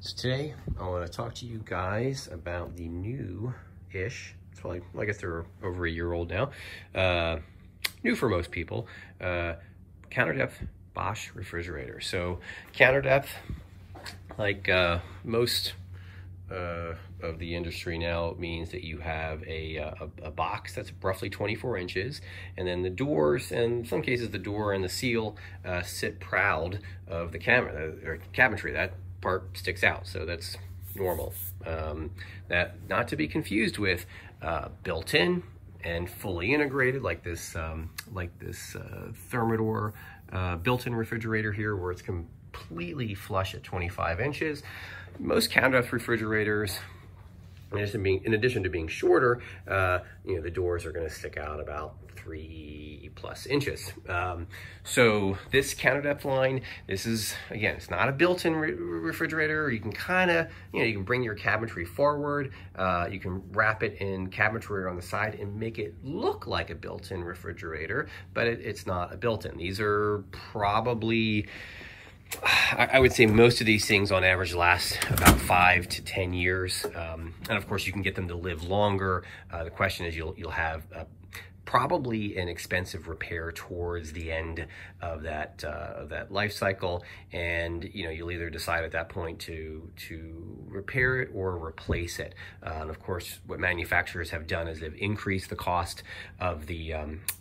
So today I want to talk to you guys about the new-ish, it's probably, I guess they're over a year old now, new for most people, counter depth Bosch refrigerator. So counter depth, like most of the industry now, means that you have a box that's roughly 24 inches, and then the doors, and in some cases the door and the seal, sit proud of the cabinetry. That part sticks out, so that's normal. That not to be confused with built-in and fully integrated, like this Thermador built-in refrigerator here, where it's completely flush at 25 inches. Most counter depth refrigerators, in addition to being shorter, you know, the doors are going to stick out about 3+ inches. So this counter depth line, this is, again, it's not a built-in refrigerator. You can kind of, you know, you can bring your cabinetry forward. You can wrap it in cabinetry on the side and make it look like a built-in refrigerator, but it's not a built-in. These are probably, I would say most of these things on average last about 5 to 10 years. And of course you can get them to live longer. The question is you'll have probably an expensive repair towards the end of that life cycle. And, you know, you'll either decide at that point to repair it or replace it. And of course what manufacturers have done is they've increased the cost of the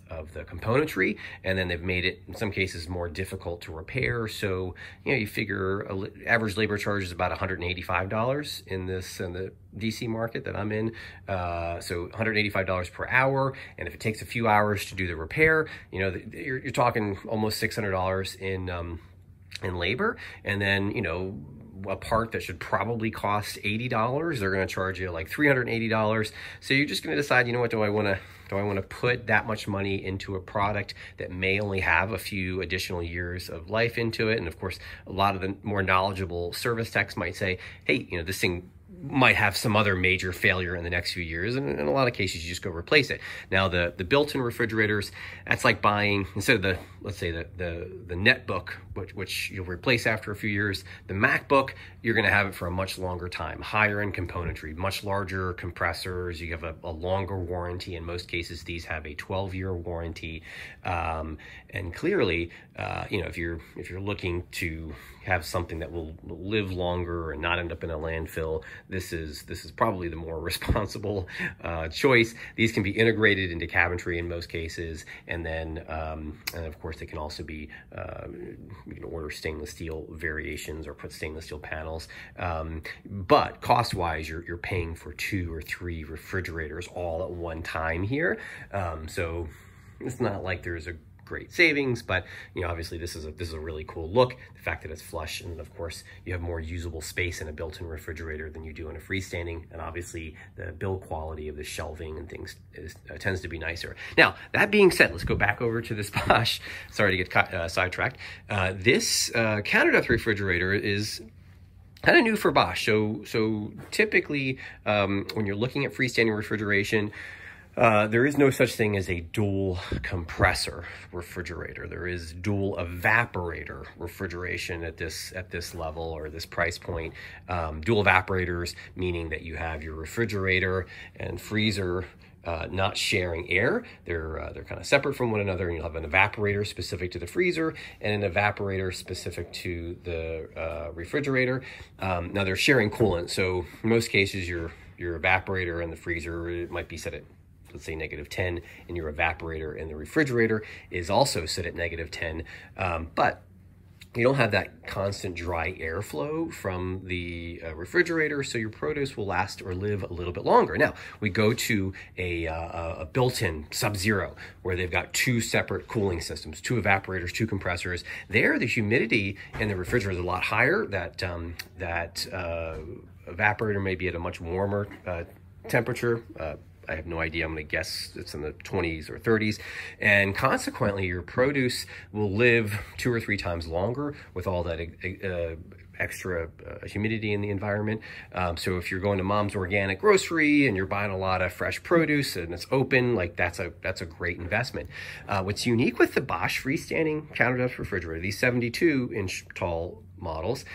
componentry, and then they've made it in some cases more difficult to repair. So, you know, you figure average labor charge is about $185 in the DC market that I'm in. So $185 per hour, and if it takes a few hours to do the repair, you know, you're talking almost $600 in labor, and then, you know, a part that should probably cost $80, they're going to charge you like $380. So you're just going to decide, you know what, do I want to put that much money into a product that may only have a few additional years of life into it? And of course, a lot of the more knowledgeable service techs might say, hey, you know, this thing might have some other major failure in the next few years, and in a lot of cases you just go replace it. Now the built-in refrigerators, that's like buying, instead of the, let's say the netbook, which you'll replace after a few years, the MacBook, you're going to have it for a much longer time, higher end componentry, much larger compressors, you have a longer warranty. In most cases these have a 12-year warranty, and clearly, you know, if you're looking to have something that will live longer and not end up in a landfill, this is probably the more responsible choice. These can be integrated into cabinetry in most cases, and then and of course they can also be, you can order stainless steel variations or put stainless steel panels, but cost wise you're paying for 2 or 3 refrigerators all at one time here. So it's not like there's a great savings, but, you know, obviously this is a really cool look. The fact that it's flush, and of course you have more usable space in a built-in refrigerator than you do in a freestanding, and obviously the build quality of the shelving and things tends to be nicer. Now that being said, let's go back over to this Bosch. Sorry to get sidetracked. This counter depth refrigerator is kind of new for Bosch. So typically when you're looking at freestanding refrigeration, there is no such thing as a dual compressor refrigerator. There is dual evaporator refrigeration at this level or this price point. Dual evaporators, meaning that you have your refrigerator and freezer not sharing air. They're kind of separate from one another, and you'll have an evaporator specific to the freezer and an evaporator specific to the refrigerator. Now they're sharing coolant, so in most cases your evaporator and the freezer, it might be set at, let's say, -10, and your evaporator in the refrigerator is also set at -10, but you don't have that constant dry airflow from the refrigerator, so your produce will last or live a little bit longer. Now, we go to a built-in Sub-Zero, where they've got 2 separate cooling systems, 2 evaporators, 2 compressors. There, the humidity in the refrigerator is a lot higher. That evaporator may be at a much warmer temperature. I have no idea, I'm gonna guess it's in the 20s or 30s. And consequently, your produce will live 2 or 3 times longer with all that extra humidity in the environment. So if you're going to Mom's Organic Grocery and you're buying a lot of fresh produce and it's open, like that's a great investment. What's unique with the Bosch freestanding counter depth refrigerator, these 72-inch tall models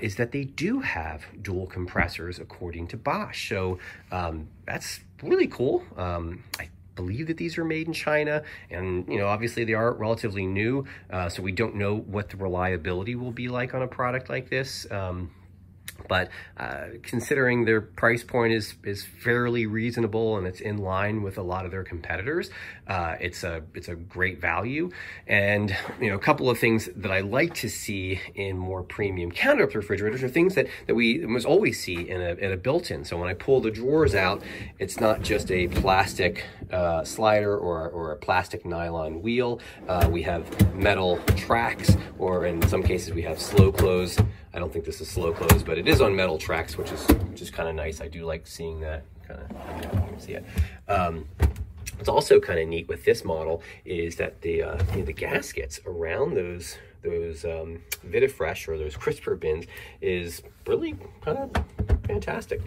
is that they do have dual compressors according to Bosch. So that's really cool. I believe that these are made in China, and you know, obviously they are relatively new, so we don't know what the reliability will be like on a product like this. But considering their price point is fairly reasonable and it's in line with a lot of their competitors, it's a great value. And you know, a couple of things that I like to see in more premium countertop refrigerators are things that we must always see in a built-in. So when I pull the drawers out, it's not just a plastic slider or a plastic nylon wheel. We have metal tracks, or in some cases we have slow close. I don't think this is slow close, but it is on metal tracks, which is kind of nice. I do like seeing that. Kind of, I don't know if you can see it. What's also kind of neat with this model is that the gaskets around those VitaFresh or those crisper bins is really kind of fantastic.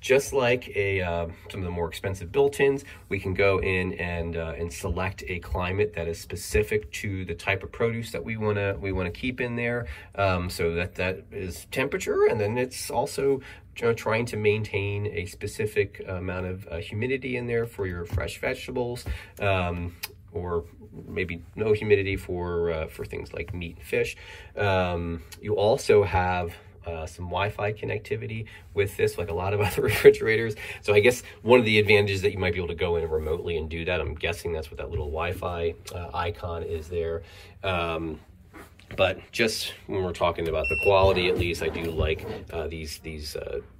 Just like some of the more expensive built-ins, we can go in and select a climate that is specific to the type of produce that we wanna keep in there. So that is temperature, and then it's also trying to maintain a specific amount of humidity in there for your fresh vegetables. Or maybe no humidity for things like meat and fish. You also have some Wi-Fi connectivity with this, like a lot of other refrigerators. So I guess one of the advantages that you might be able to go in remotely and do that. I'm guessing that's what that little Wi-Fi icon is there. But just when we're talking about the quality, at least I do like these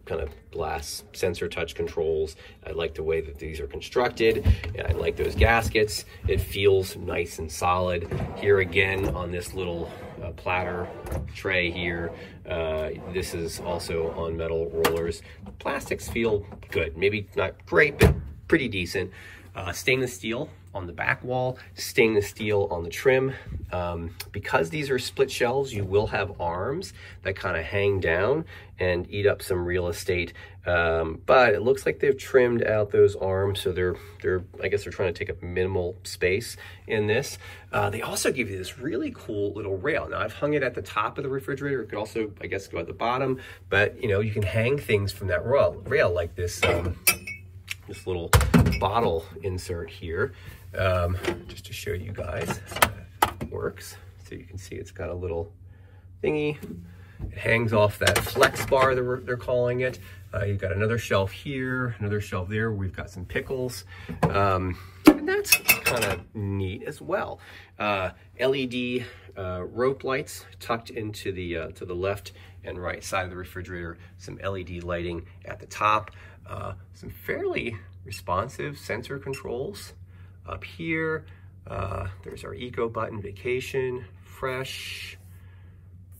kind of glass sensor touch controls. I like the way that these are constructed. I like those gaskets. It feels nice and solid. Here again on this little platter tray here, this is also on metal rollers. The plastics feel good. Maybe not great, but pretty decent. Stainless steel on the back wall, stainless steel on the trim. Because these are split shelves, you will have arms that kind of hang down and eat up some real estate. But it looks like they've trimmed out those arms, so I guess they're trying to take up minimal space in this. They also give you this really cool little rail. Now I've hung it at the top of the refrigerator. It could also, I guess, go at the bottom, but you know, you can hang things from that rail like this. This little bottle insert here, just to show you guys how it works. So you can see it's got a little thingy. It hangs off that flex bar that they're calling it. You've got another shelf here, another shelf there. We've got some pickles. And that's kind of neat as well. LED rope lights tucked into the to the left and right side of the refrigerator. Some LED lighting at the top. Some fairly responsive sensor controls up here. There's our eco button, vacation, fresh,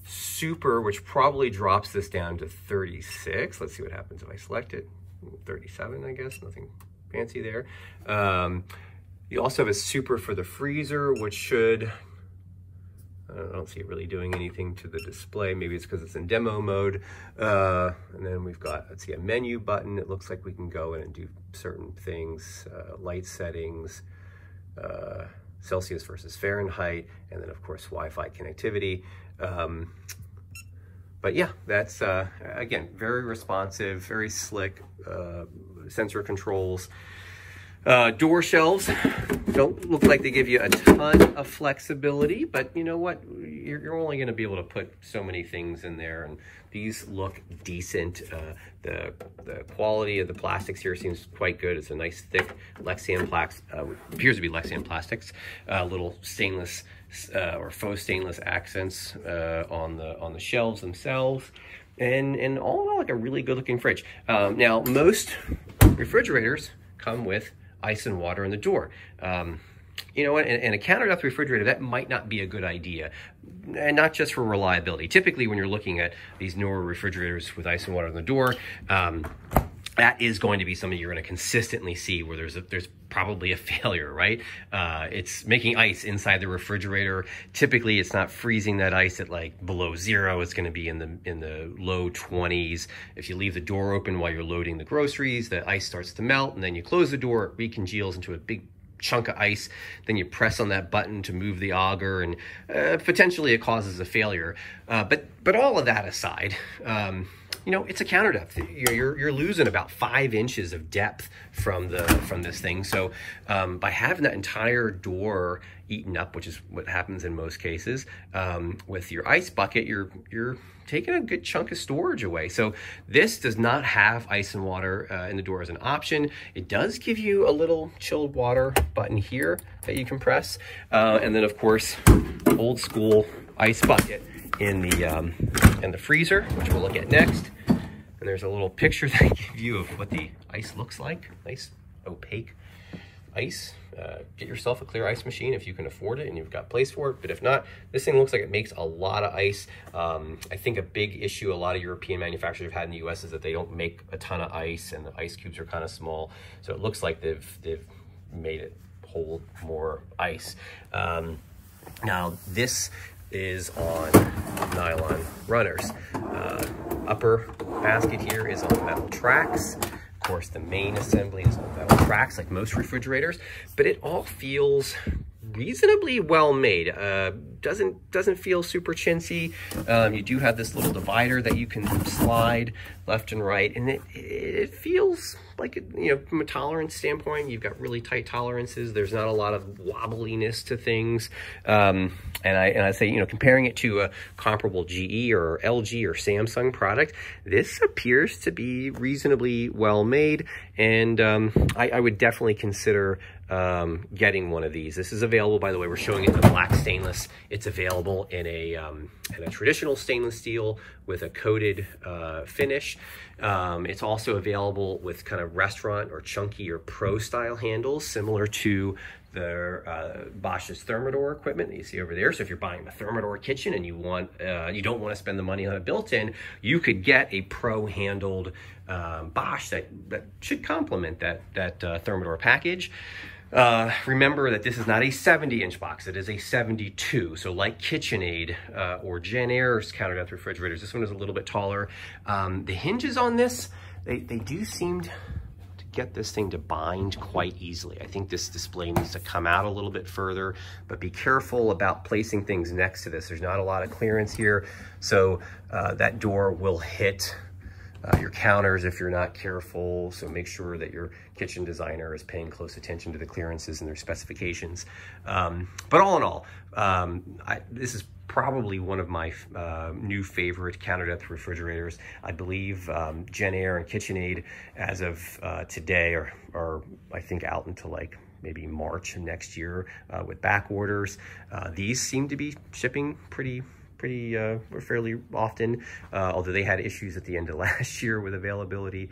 super, which probably drops this down to 36. Let's see what happens if I select it. 37, I guess, nothing fancy there. You also have a super for the freezer, which should, I don't see it really doing anything to the display. Maybe it's because it's in demo mode. And then we've got, let's see, a menu button. It looks like we can go in and do certain things, light settings, Celsius versus Fahrenheit, and then of course, Wi-Fi connectivity. But yeah, that's, again, very responsive, very slick sensor controls. Door shelves don't look like they give you a ton of flexibility, but you know what? You're only going to be able to put so many things in there, and these look decent. The quality of the plastics here seems quite good. It's a nice thick Lexan plax, appears to be Lexan plastics, little stainless or faux stainless accents on the shelves themselves, and all in all, like a really good looking fridge. Now most refrigerators come with ice and water in the door. You know, and a countertop refrigerator, that might not be a good idea, and not just for reliability. Typically, when you're looking at these newer refrigerators with ice and water in the door, that is going to be something you're going to consistently see where there's probably a failure, right? It's making ice inside the refrigerator. Typically, it's not freezing that ice at like below zero. It's going to be in the low 20s. If you leave the door open while you're loading the groceries, the ice starts to melt, and then you close the door, it recongeals into a big chunk of ice, then you press on that button to move the auger, and potentially it causes a failure. But all of that aside, you know, it's a counter depth. You're losing about 5 inches of depth from this thing. So by having that entire door eaten up, which is what happens in most cases, with your ice bucket, you're taking a good chunk of storage away. So this does not have ice and water in the door as an option. It does give you a little chilled water button here that you can press, and then of course, old school ice bucket in the freezer, which we'll look at next. And there's a little picture that I give you of what the ice looks like. Nice opaque ice. Get yourself a clear ice machine if you can afford it and you've got place for it, but if not, this thing looks like it makes a lot of ice. I think a big issue a lot of European manufacturers have had in the US is that they don't make a ton of ice, and the ice cubes are kind of small, so it looks like they've made it hold more ice. Now this is on nylon runners. Upper basket here is on metal tracks. Of course, the main assembly is on metal tracks like most refrigerators, but it all feels reasonably well made. Doesn't feel super chintzy. You do have this little divider that you can slide left and right, and it feels like, you know, from a tolerance standpoint, you've got really tight tolerances. There's not a lot of wobbliness to things. And I say, you know, comparing it to a comparable GE or LG or Samsung product, this appears to be reasonably well made. And I would definitely consider getting one of these. This is available, by the way, we're showing it in the black stainless. It's available in a traditional stainless steel with a coated finish. It's also available with kind of restaurant or chunky or pro style handles, similar to the Bosch's Thermador equipment that you see over there. So if you're buying a Thermador kitchen and you want you don't want to spend the money on a built-in, you could get a pro-handled Bosch that should complement that Thermador package. Remember that this is not a 70-inch box, it is a 72. So like KitchenAid or JennAir's counter depth refrigerators, this one is a little bit taller. The hinges on this, they do seem to get this thing to bind quite easily. I think this display needs to come out a little bit further, but be careful about placing things next to this. There's not a lot of clearance here. So that door will hit your counters if you're not careful, so make sure that your kitchen designer is paying close attention to the clearances and their specifications. But all in all, this is probably one of my new favorite counter depth refrigerators. I believe JennAir and KitchenAid, as of today, are I think out until like maybe March of next year with back orders. These seem to be shipping fairly often, although they had issues at the end of last year with availability.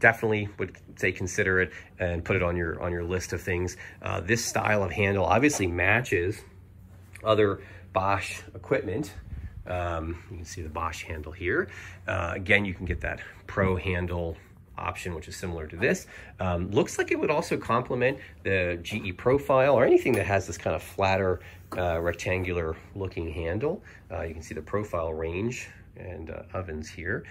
Definitely would say consider it and put it on your list of things. This style of handle obviously matches other Bosch equipment. You can see the Bosch handle here. Again, you can get that pro handle option, which is similar to this. Looks like it would also complement the GE Profile or anything that has this kind of flatter rectangular looking handle. You can see the Profile range and ovens here.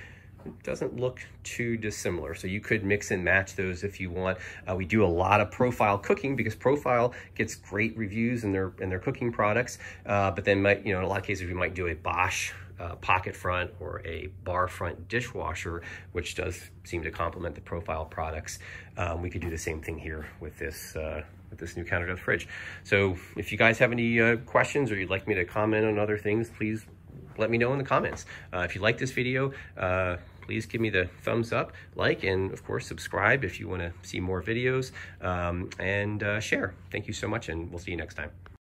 It doesn't look too dissimilar, so you could mix and match those if you want. We do a lot of Profile cooking because Profile gets great reviews in their cooking products, but then might, you know, in a lot of cases we might do a Bosch pocket front or a bar front dishwasher, which does seem to complement the Profile products. We could do the same thing here with this new counter depth fridge. So if you guys have any questions or you'd like me to comment on other things, please let me know in the comments. If you like this video, please give me the thumbs up, like, and of course subscribe if you want to see more videos, and share. Thank you so much, and we'll see you next time.